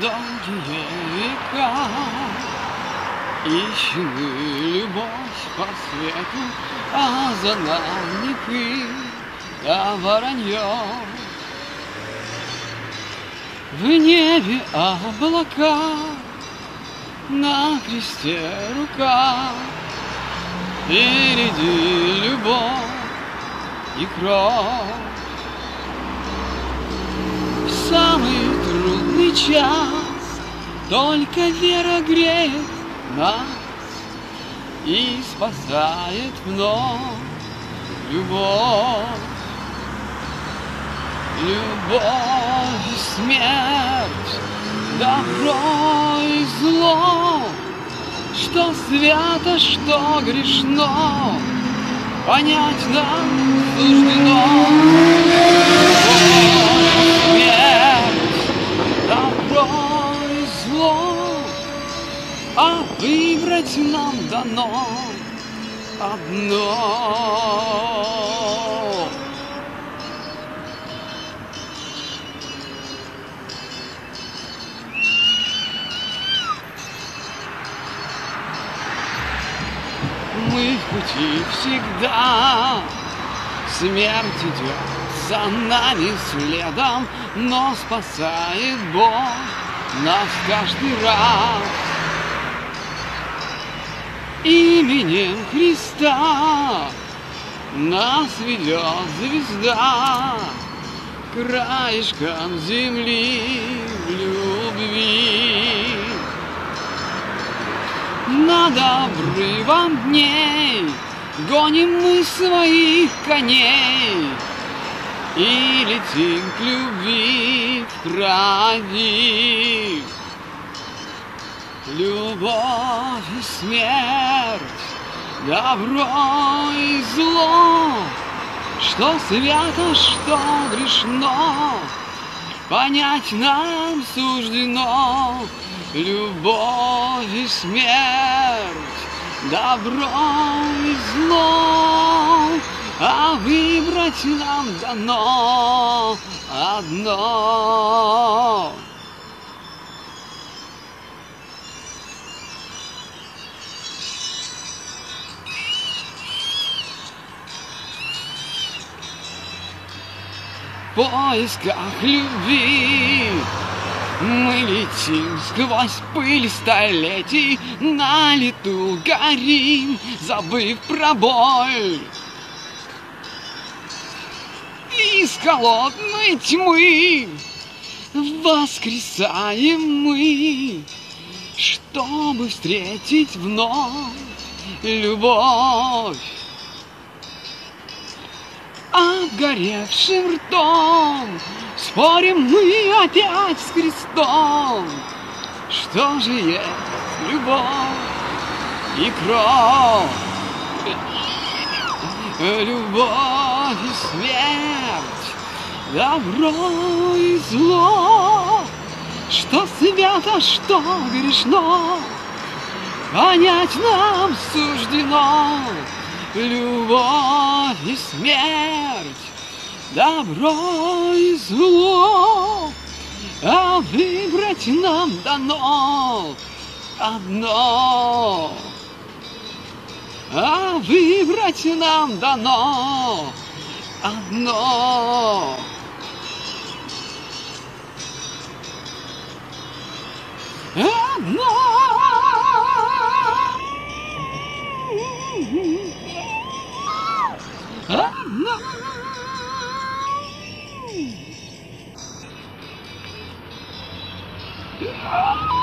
долгие века ищем мы любовь по свету, а за нами пыль да воронье. В небе облака, на кресте рука, впереди любовь и кровь. В самый трудный час только вера греет нас и спасает вновь любовь. Любовь и смерть, добро и зло, что свято, что грешно, понять нам суждено. А выбрать нам дано одно. Мы в пути всегда, смерть идет за нами следом, но спасает Бог нас каждый раз. Именем Христа нас ведет звезда краешком земли в любви. Над обрывом дней гоним мы своих коней и летим к любви в край. Любовь и смерть, добро и зло, что свято, что грешно, понять нам суждено. Любовь и смерть, добро и зло, а выбрать нам дано одно. В поисках любви мы летим сквозь пыль столетий, на лету горим, забыв про боль. Из холодной тьмы воскресаем мы, чтобы встретить вновь любовь. Обгоревшим ртом спорим мы опять с крестом, что же есть любовь и кровь. Любовь и смерть, добро и зло, что свято, что грешно, понять нам суждено. Любовь и смерть, добро и зло, а выбрать нам дано одно. А выбрать нам дано одно. Одно.